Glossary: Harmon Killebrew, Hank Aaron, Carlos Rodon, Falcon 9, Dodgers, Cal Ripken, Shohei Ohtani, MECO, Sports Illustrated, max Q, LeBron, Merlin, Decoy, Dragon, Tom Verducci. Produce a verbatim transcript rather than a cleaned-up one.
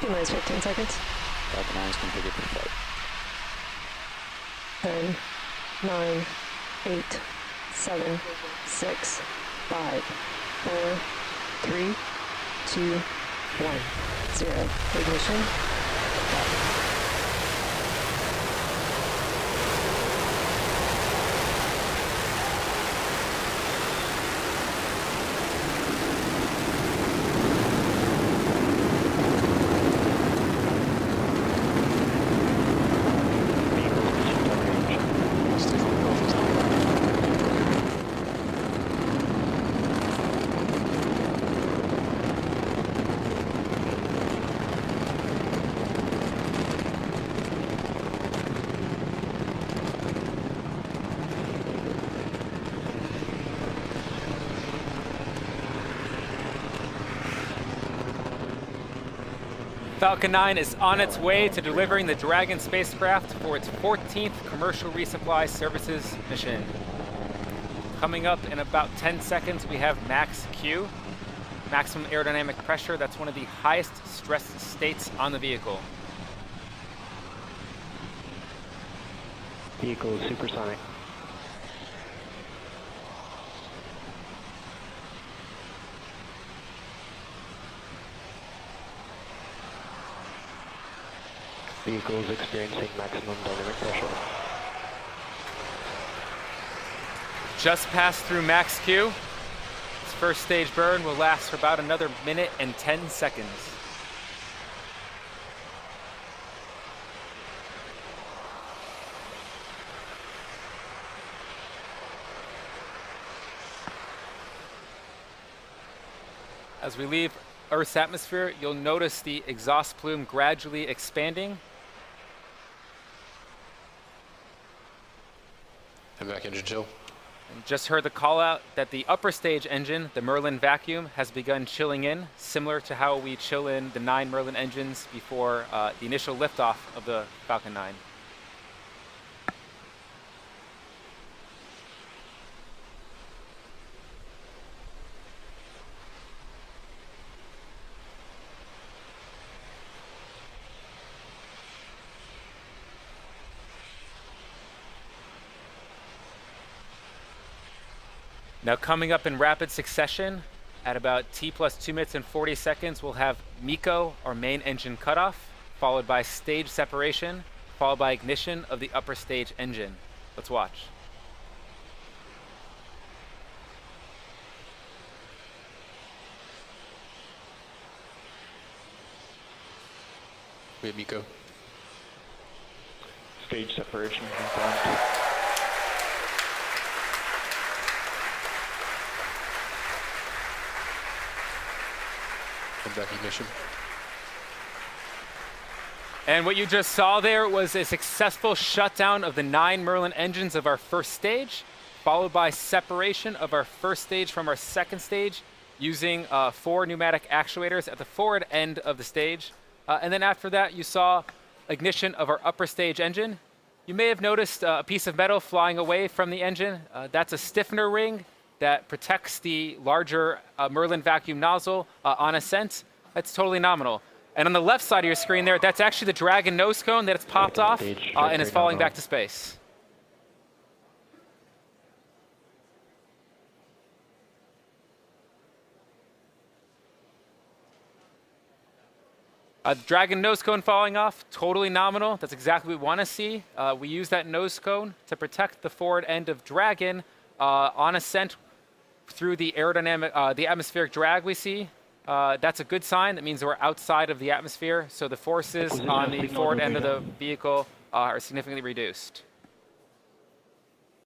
T-minus fifteen seconds. Falcon nine is configured for flight. ten, nine, eight, seven, six, five, four, three, two, one, zero. Ignition. Falcon nine is on its way to delivering the Dragon spacecraft for its fourteenth commercial resupply services mission. Coming up in about ten seconds, we have max Q, maximum aerodynamic pressure. That's one of the highest stress states on the vehicle. Vehicle is supersonic. Vehicles experiencing maximum dynamic pressure. Just passed through max Q. This first stage burn will last for about another minute and ten seconds. As we leave Earth's atmosphere, you'll notice the exhaust plume gradually expanding. And back engine chill. Just heard the call out that the upper stage engine, the Merlin vacuum, has begun chilling in, similar to how we chill in the nine Merlin engines before uh, the initial liftoff of the Falcon nine. Now coming up in rapid succession, at about T plus two minutes and forty seconds, we'll have MECO, or main engine cutoff, followed by stage separation, followed by ignition of the upper stage engine. Let's watch. We have MECO. Stage separation confirmed. Back ignition. And what you just saw there was a successful shutdown of the nine Merlin engines of our first stage, followed by separation of our first stage from our second stage using uh, four pneumatic actuators at the forward end of the stage. Uh, and then after that, you saw ignition of our upper stage engine. You may have noticed uh, a piece of metal flying away from the engine. Uh, that's a stiffener ring that protects the larger uh, Merlin vacuum nozzle uh, on ascent. That's totally nominal. And on the left side of your screen there, that's actually the Dragon nose cone that it's popped off uh, and is falling back to space. Uh, Dragon nose cone falling off, totally nominal. That's exactly what we want to see. Uh, we use that nose cone to protect the forward end of Dragon Uh, on ascent through the aerodynamic, uh, the atmospheric drag we see. Uh, that's a good sign. That means we're outside of the atmosphere, so the forces on the forward end of the vehicle uh, are significantly reduced.